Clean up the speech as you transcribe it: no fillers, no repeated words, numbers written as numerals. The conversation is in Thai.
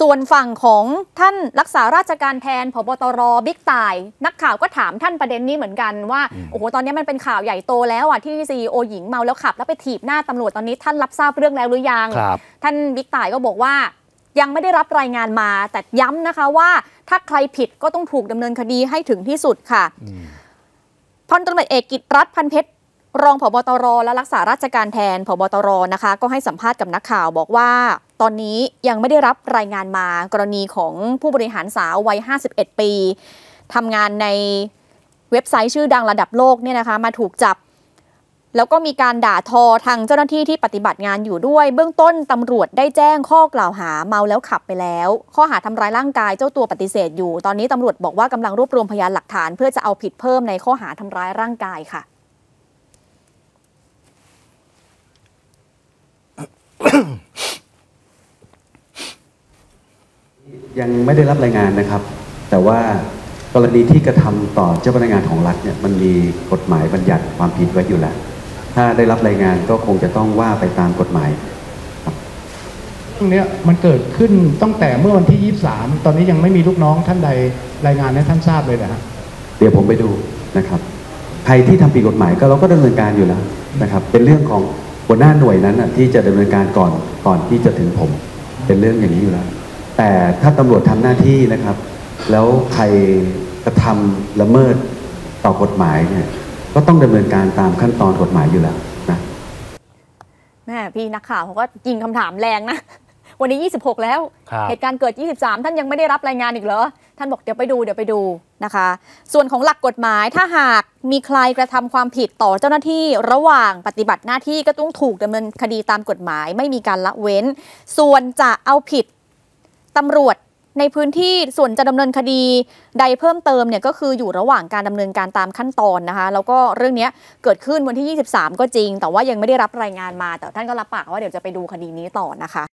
ส่วนฝั่งของท่านรักษาราชการแทนผบ.ตร.บิ๊กต่ายนักข่าวก็ถามท่านประเด็นนี้เหมือนกันว่าโอ้โหตอนนี้มันเป็นข่าวใหญ่โตแล้วอ่ะที่ซีอีโอหญิงเมาแล้วขับแล้วไปถีบหน้าตำรวจตอนนี้ท่านรับทราบเรื่องแล้วหรือยังท่านบิ๊กต่ายก็บอกว่ายังไม่ได้รับรายงานมาแต่ย้ำนะคะว่าถ้าใครผิดก็ต้องถูกดำเนินคดีให้ถึงที่สุดค่ะพลตำรวจเอกกิตติรัตน์พันเพชรรองผบ.ตร.และรักษาราชการแทนผบ.ตร.นะคะก็ให้สัมภาษณ์กับนักข่าวบอกว่าตอนนี้ยังไม่ได้รับรายงานมากรณีของผู้บริหารสาววัย51ปีทำงานในเว็บไซต์ชื่อดังระดับโลกเนี่ยนะคะมาถูกจับแล้วก็มีการด่าทอทางเจ้าหน้าที่ที่ปฏิบัติงานอยู่ด้วยเบื้องต้นตำรวจได้แจ้งข้อกล่าวหาเมาแล้วขับไปแล้วข้อหาทำร้ายร่างกายเจ้าตัวปฏิเสธอยู่ตอนนี้ตำรวจบอกว่ากำลังรวบรวมพยานหลักฐานเพื่อจะเอาผิดเพิ่มในข้อหาทำร้ายร่างกายค่ะ ยังไม่ได้รับรายงานนะครับแต่ว่ากรณีที่กระทำต่อเจ้าพนักงานของรัฐเนี่ยมันมีกฎหมายบัญญัติความผิดไว้อยู่แล้วถ้าได้รับรายงานก็คงจะต้องว่าไปตามกฎหมายเรื่องนี้มันเกิดขึ้นตั้งแต่เมื่อวันที่23ตอนนี้ยังไม่มีลูกน้องท่านใดรายงานให้ท่านทราบเลยนะเดี๋ยวผมไปดูนะครับใครที่ทำผิดกฎหมายก็เราก็ดำเนินการอยู่แล้วนะครับเป็นเรื่องของหัวหน้าหน่วยนั้นที่จะดำเนินการก่อนที่จะถึงผมเป็นเรื่องอย่างนี้อยู่แล้วแต่ถ้าตำรวจทำหน้าที่นะครับแล้วใครกระทำละเมิดต่อกฎหมายเนี่ยก็ต้องดำเนินการตามขั้นตอนกฎหมายอยู่แล้วนะแม่พี่นักข่าวเขาก็ยิงคำถามแรงนะวันนี้26แล้วเหตุการณ์เกิด23ท่านยังไม่ได้รับรายงานอีกเหรอท่านบอกเดี๋ยวไปดูนะคะส่วนของหลักกฎหมายถ้าหากมีใครกระทำความผิดต่อเจ้าหน้าที่ระหว่างปฏิบัติหน้าที่ก็ต้องถูกดำเนินคดีตามกฎหมายไม่มีการละเว้นส่วนจะเอาผิดตำรวจในพื้นที่ส่วนจะดำเนินคดีใดเพิ่มเติมเนี่ยก็คืออยู่ระหว่างการดำเนินการตามขั้นตอนนะคะแล้วก็เรื่องนี้เกิดขึ้นวันที่23ก็จริงแต่ว่ายังไม่ได้รับรายงานมาแต่ท่านก็รับปากว่าเดี๋ยวจะไปดูคดีนี้ต่อนะคะ